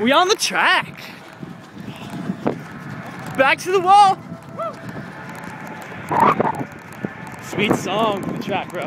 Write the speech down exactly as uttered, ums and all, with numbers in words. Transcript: We on the track. Back to the wall. Sweet song, the track, bro.